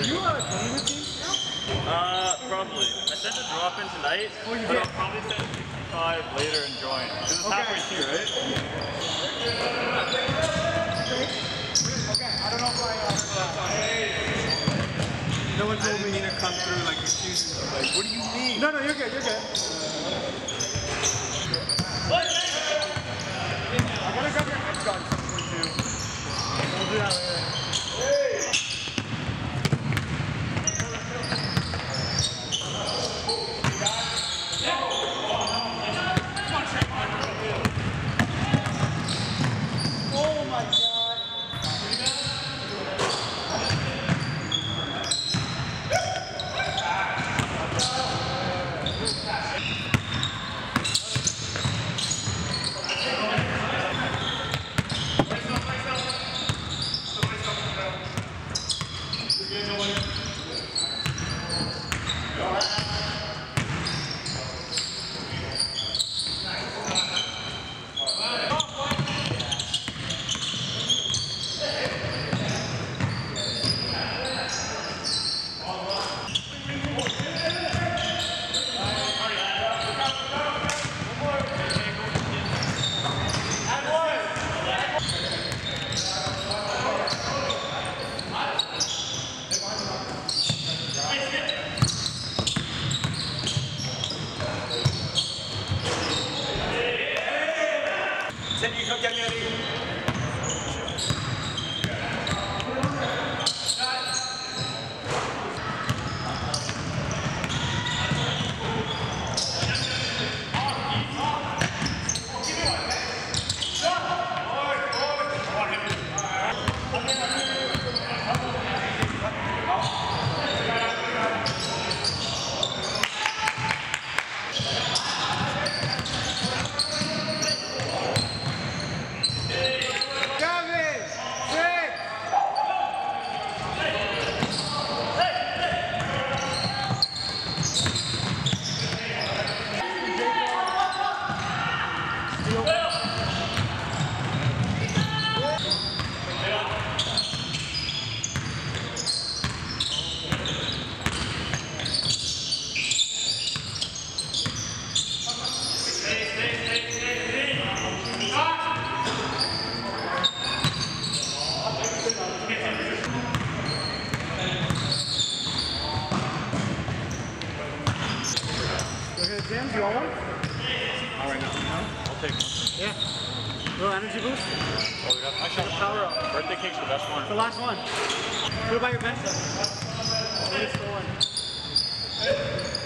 Are you on a tournament team now? Probably. I sent a drop in tonight, but I'll probably send 65 later and join. This is halfway through, right? Okay, I don't know if I no one told me to come through like excuses. Like, what do you mean? No, no, you're good, you're good. I'm gonna grab your head guard at some point too. We'll do that later. What about your bench?